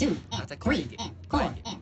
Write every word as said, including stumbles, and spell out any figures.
two, three, and chord.